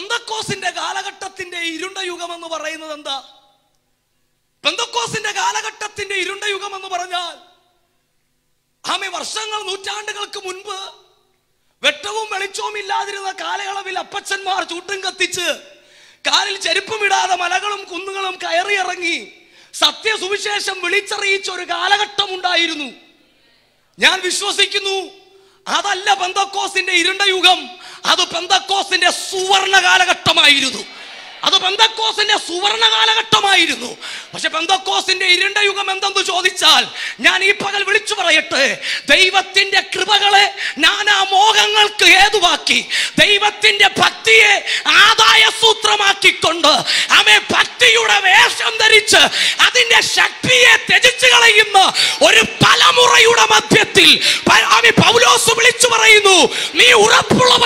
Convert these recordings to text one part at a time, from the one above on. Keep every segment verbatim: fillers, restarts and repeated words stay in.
Pentecost in the Galagatat in the Irunda Yugaman of Rainanda Pentecost in the Galagatat in the Irunda Yugaman of Rajal Hame Varsangal Mutanakal Kumunba Vetavu Marichomi Ladri, the Kalagala Villa Patsan Mar, Jutanga teacher Karil Cheripumida, the Malagalam Kundalam Kairi Rangi Satya Suvishesh and Military or Galagatamunda Irunu Yan Vishwasikinu Adalla Pentecost in the Irunda Yugam. Ado Pentecost in a Suvarna Galagatamaidu. Ado Pentecost in a Suvarna Galagatamaidu. But a Pentecost in the Irenda Yugamandan to Jodichal, Nani Pagal Vichuvarate, Deva Tinda Kribagale, Nana Mogangal Kreduaki, Deva Tinda Patti, Adaya Sutramaki Konda, Ame Patti Uravesh and the Richer, Adinda Shakti, Tejichalaima, or Palamura Yuramatil, by Ami Pablo Sublichuvarainu, Mi Urapula.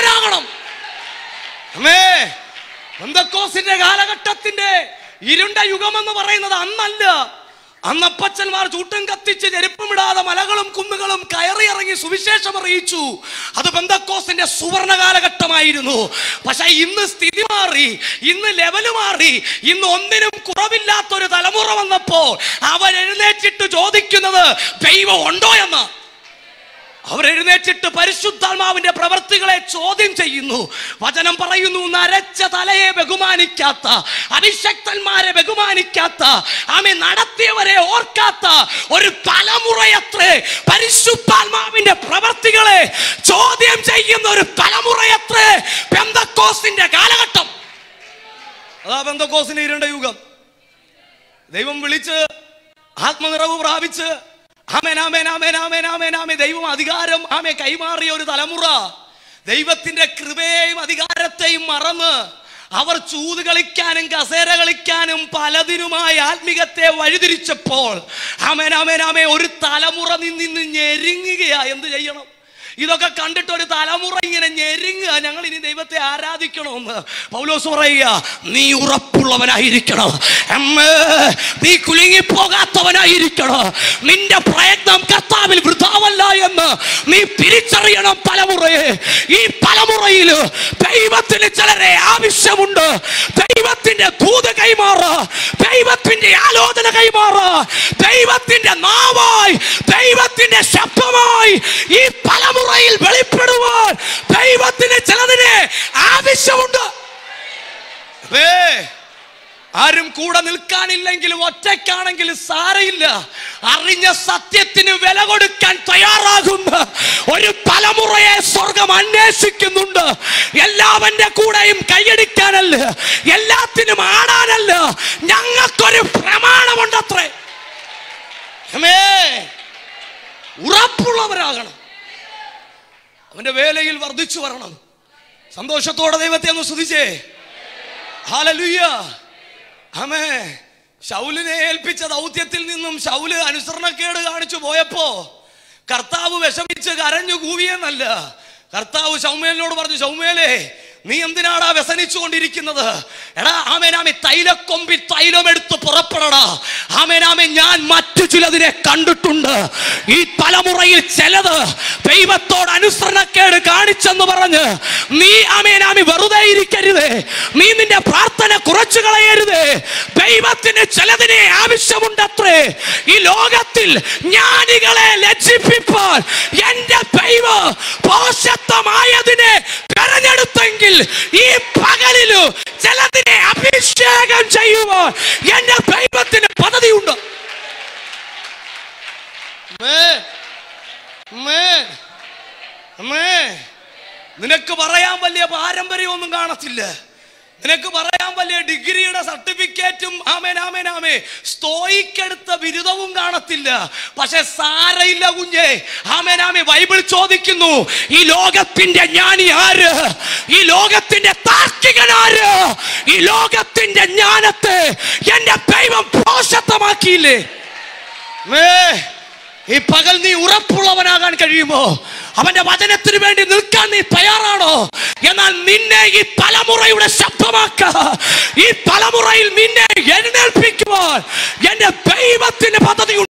May the coast in the Galagatat in the Irunda Yugaman of Arena, Ananda, Anna Pachan Marjutanka teacher, the Repumida, the Malagalam Kumagalam Kairi, and Suvisha Marichu, Adapanda coast in the Suvarna Galagatamaidu, Pasha in the Stidimari, in the Levelamari, in the Ondenum Kurabilato, the Alamura on the Pole, our related to Jodikuna, Pavo Ondoyama. Our related to Parishut Dharma in the Pravartical Chodin Chayinu, Vatanam Parayunu, Narecha Tale, Begumani Kata, Adishaktan Mare, Begumani Kata, Amin Nadativare or Kata, or Palamurayatre, Parishut Dharma in the Pravartical Chodin Chayinu, or Palamurayatre, Pentecost in the Galagatam. Pentecost in the Irunda Yuga. They won't believe Hatman Ravu Ravitcher. Amen, amen, amen, amen, amen, amen, Devam Adigaram, Ame Kaimari or Dalamura, Devat in the Kribe, Adigarate Marama, our two the Galican and Casera Galican and Paladinumai, Almigate, Validrich Paul, Amen, amen, amen, or Talamura in the Yeringi, I am the Yano. You look a conductor at Alamura and Yering and Anglin Devate Aradicon, Paulo Soraya, Niurapulovana Hiricara, and the Kulingi Pogatovana Hiricara, Minda Praetam Katavil, Brutawa Lion, Mi Piritarian of Palamure, E. Palamurail, Paivatinitare, Avishamunda, Paivatin the Tuda Gaimara, Paivatin the Alo de la Gaimara, Paivatin the Mawai, Paivatin the Shapamai, E. Palamura. Israel, very pretty one. They want in a Teladine. Abishunda. Hey, Arim Kuda Nilkan in Langil, what take on Angel Sarilla, Arina Satit in Velago de Cantayara Gunda, or you Palamura Sorgamande Sikimunda, Yella and the Kuda in Kayadi Canal, Yella Tinamana, Nanga Kori Pramana Mondatre. Hey, Rapula. When the Valley will do Churan, Sandosha Tora Devatano Sudice. Hallelujah. Amen. Shaulin El Pitcher, the Utiatinum, Shaul, and Surna Kerala, and Chuboyapo, Cartago, Vesamicha, Garanjo, Guvian, Cartago, Samuel, Lord, Samuel, Niamdinara, Vesanichu, and Dirikinada, Amename Taila Combi, Tailomed to Porapara, Amename Yan Matula de Kandutunda, E. Palamura, Celada. Payva thought Anusana Kerr, Garnich and the Barana, me Aminami Varuda Irikere, me in the Partana Kurachagare, Payva Tin Chaladine, Avishamundatre, Ilogatil, Nyanigale, let's see people, Yenda Payva, Poshata Maya Dine, Paranadu Tangil, E. Pagalilu, Chaladine, Abishag and Jayuva, Yenda Payva Tin Patadiunda. May, may, the Necobarayam Valley of Arambari on the Ganatilla, the Necobarayam Valley degree and a certificate, Amen, Amen, Amen, Stoic at the Vidavum Ganatilla, Pasha Sara Ilagunye, Amen, Amen, Bible Chodikino, Iloga Pindanyani Ara, Iloga Pindatarkiganara, Iloga Pindanyanate, Yenda Payam Prosatamakile, may. He pagal ni urapullavanagan kariyumo. Avante vadanethinu vendi nilkkan nee tayarano. Ennal ninne ee palamurayude shabdamakka. Ee palamurayil ninne eഴുന്നേൽപ്പിക്കുവാൻ എന്റെ ദൈവത്തിന്റെ പദ്ധതിയുണ്ട്.